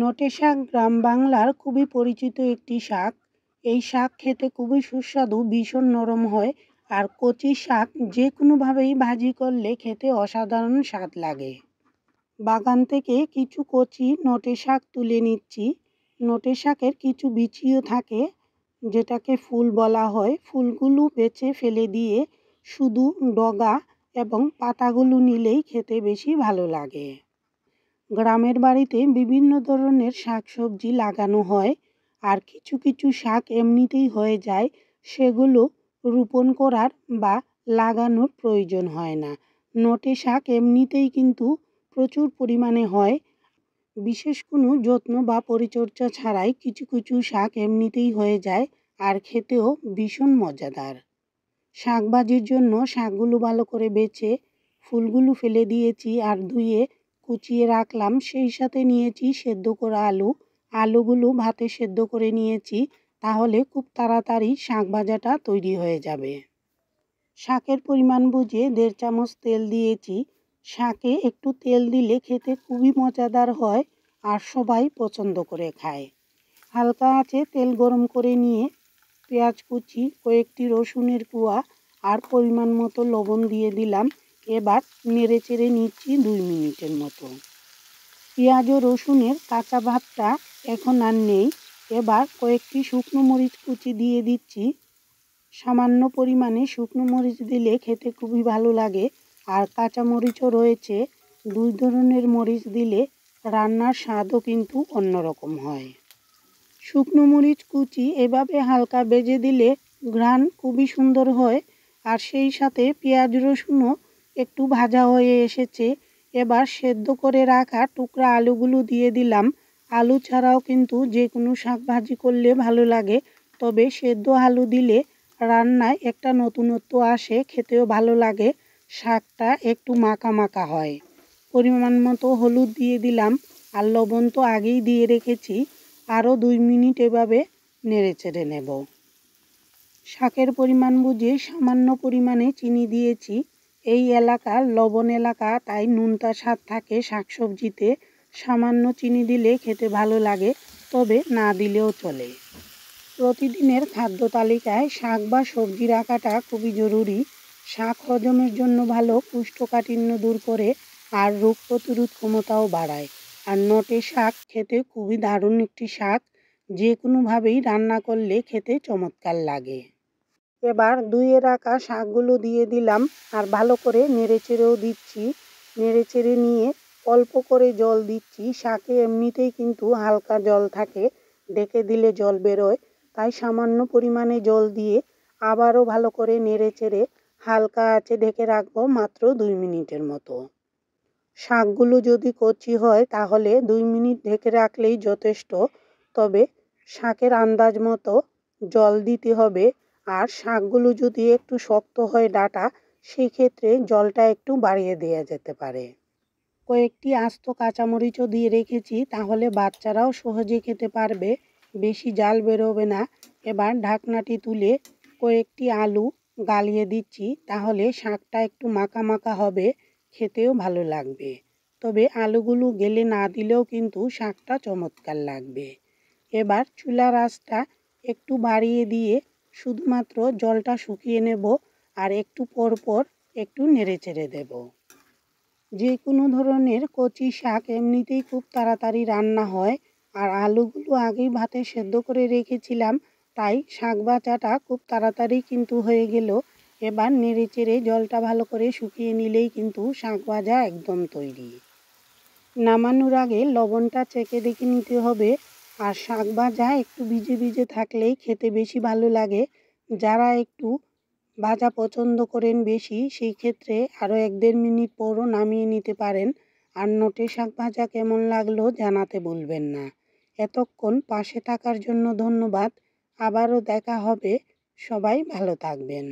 নটে শাক গ্রাম বাংলার খুবই পরিচিত একটি শাক। এই শাক খেতে খুবই সুস্বাদু, ভীষণ নরম হয় আর কচি শাক যে কোনোভাবেই ভাজি করলে খেতে অসাধারণ স্বাদ লাগে। বাগান থেকে কিছু কচি নটে শাক তুলে নিচ্ছি। নটে শাকের কিছু বিচিও থাকে যেটাকে ফুল বলা হয়। ফুলগুলো বেছে ফেলে দিয়ে শুধু ডগা এবং পাতাগুলো নিলেই খেতে বেশি ভালো লাগে। গ্রামের বাড়িতে বিভিন্ন ধরনের শাকসবজি লাগানো হয়, আর কিছু কিছু শাক এমনিতেই হয়ে যায়, সেগুলো রোপণ করার বা লাগানোর প্রয়োজন হয় না। নটে শাক এমনিতেই কিন্তু প্রচুর পরিমাণে হয়, বিশেষ কোনো যত্ন বা পরিচর্যা ছাড়াই কিছু কিছু শাক এমনিতেই হয়ে যায় আর খেতেও ভীষণ মজাদার। শাক ভাজির জন্য শাকগুলো ভালো করে বেছে ফুলগুলো ফেলে দিয়েছি আর ধুয়ে কুচিয়ে রাখলাম। সেই সাথে নিয়েছি সেদ্ধ করা আলু। আলুগুলো ভাতে সেদ্ধ করে নিয়েছি, তাহলে খুব তাড়াতাড়ি শাক ভাজাটা তৈরি হয়ে যাবে। শাকের পরিমাণ বুঝে 1.5 চামচ তেল দিয়েছি। শাকে একটু তেল দিলে খেতে খুবই মজাদার হয় আর সবাই পছন্দ করে খায়। হালকা আঁচে তেল গরম করে নিয়ে পেঁয়াজ কুচি, কয়েকটি রসুনের কোয়া আর পরিমাণ মতো লবণ দিয়ে দিলাম। এবার নেড়ে চেড়ে নিচ্ছি 2 মিনিটের মতো। পেঁয়াজ ও রসুনের কাঁচা ভাবটা এখন আর নেই। এবার কয়েকটি শুকনো মরিচ কুচি দিয়ে দিচ্ছি। সামান্য পরিমাণে শুকনো মরিচ দিলে খেতে খুবই ভালো লাগে, আর কাঁচা মরিচও রয়েছে। 2 ধরনের মরিচ দিলে রান্নার স্বাদও কিন্তু অন্যরকম হয়। শুকনো মরিচ কুচি এভাবে হালকা ভেজে দিলে ঘ্রাণ খুবই সুন্দর হয়, আর সেই সাথে পেঁয়াজ রসুনও একটু ভাজা হয়ে এসেছে। এবার সেদ্ধ করে রাখা টুকরা আলুগুলো দিয়ে দিলাম। আলু ছাড়াও কিন্তু যে কোনো শাক ভাজি করলে ভালো লাগে, তবে সেদ্ধ আলু দিলে রান্নায় একটা নতুনত্ব আসে, খেতেও ভালো লাগে, শাকটা একটু মাখা মাখা হয়। পরিমাণ মতো হলুদ দিয়ে দিলাম, আর লবণ তো আগেই দিয়ে রেখেছি। আরও 2 মিনিট এভাবে নেড়ে চেড়ে নেব। শাকের পরিমাণ বুঝে সামান্য পরিমাণে চিনি দিয়েছি। এই এলাকার লবণ এলাকা, তাই নুনতা স্বাদ থাকে শাকসবজিতে। সামান্য চিনি দিলে খেতে ভালো লাগে, তবে না দিলেও চলে। প্রতিদিনের খাদ্য তালিকায় শাক বা সবজি রাখাটা খুবই জরুরি। শাক হজমের জন্য ভালো, কোষ্ঠকাঠিন্য দূর করে আর রোগ প্রতিরোধ ক্ষমতাও বাড়ায়। আর নটে শাক খেতে খুবই দারুণ একটি শাক, যে কোনোভাবেই রান্না করলে খেতে চমৎকার লাগে। এবার ধুয়ে রাখা শাকগুলো দিয়ে দিলাম আর ভালো করে নেড়েচেড়েও দিচ্ছি। নেড়েচেড়ে নিয়ে অল্প করে জল দিচ্ছি। শাকে এমনিতেই কিন্তু হালকা জল থাকে, ঢেকে দিলে জল বেরোয়, তাই সামান্য পরিমাণে জল দিয়ে আবারও ভালো করে নেড়েচেড়ে হালকা আঁচে ঢেকে রাখবো মাত্র 2 মিনিটের মতো। শাকগুলো যদি কচি হয় তাহলে 2 মিনিট ঢেকে রাখলেই যথেষ্ট, তবে শাকের আন্দাজ মতো জল দিতে হবে। আর শাকগুলো যদি একটু শক্ত হয় ডাঁটা, সেই ক্ষেত্রে জলটা একটু বাড়িয়ে দেওয়া যেতে পারে। কয়েকটি আস্ত কাঁচামরিচও দিয়ে রেখেছি, তাহলে বাচ্চারাও সহজে খেতে পারবে, বেশি জাল বেরোবে না। এবার ঢাকনাটি তুলে কয়েকটি আলু গালিয়ে দিচ্ছি, তাহলে শাকটা একটু মাখা মাখা হবে, খেতেও ভালো লাগবে। তবে আলুগুলো গেলে না দিলেও কিন্তু শাকটা চমৎকার লাগবে। এবার চুলার আঁচটা একটু বাড়িয়ে দিয়ে শুধুমাত্র জলটা শুকিয়ে নেব, আর একটু পরপর একটু নেড়েচেড়ে দেব। যে কোনো ধরনের কচি শাক এমনিতেই খুব তাড়াতাড়ি রান্না হয়, আর আলুগুলো আগেই ভাতে সেদ্ধ করে রেখেছিলাম, তাই শাক ভাজাটা খুব তাড়াতাড়ি কিন্তু হয়ে গেল। এবার নেড়েচেড়ে জলটা ভালো করে শুকিয়ে নিলেই কিন্তু শাক ভাজা একদম তৈরি। নামানোর আগে লবণটা চেখে দেখে নিতে হবে। আর শাক ভাজা একটু ভিজে ভিজে থাকলেই খেতে বেশি ভালো লাগে। যারা একটু ভাজা পছন্দ করেন বেশি, সেই ক্ষেত্রে আরও 1-1.5 মিনিট পরও নামিয়ে নিতে পারেন। আর নটে শাক ভাজা কেমন লাগলো জানাতে ভুলবেন না। এতক্ষণ পাশে থাকার জন্য ধন্যবাদ। আবারও দেখা হবে, সবাই ভালো থাকবেন।